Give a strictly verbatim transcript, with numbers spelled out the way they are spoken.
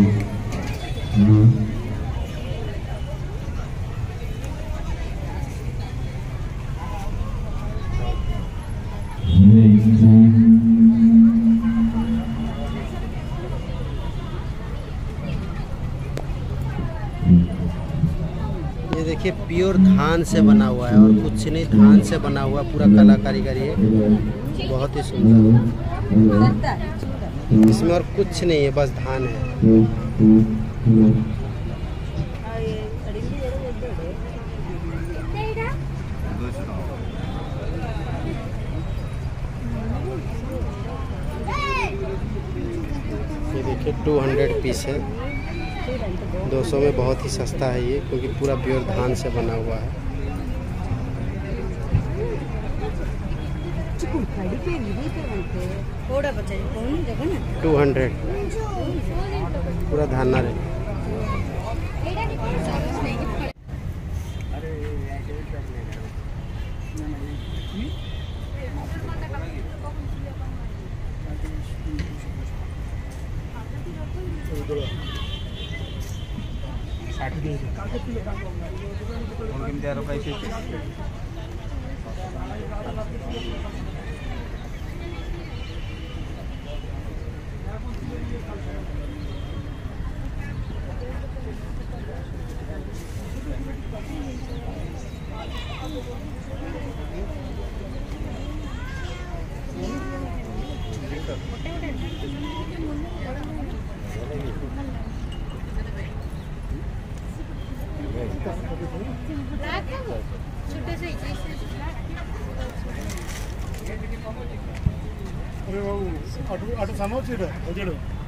ये देखिए प्योर धान से बना हुआ है और कुछ नहीं, धान से बना हुआ पूरा कला कारीगरी है, बहुत ही सुंदर। इसमें और कुछ नहीं है, बस धान है। ये देखिए दो सौ पीस है, दो सौ में बहुत ही सस्ता है ये, क्योंकि पूरा प्योर धान से बना हुआ है। दो सौ पूरा धाना है। Gracias.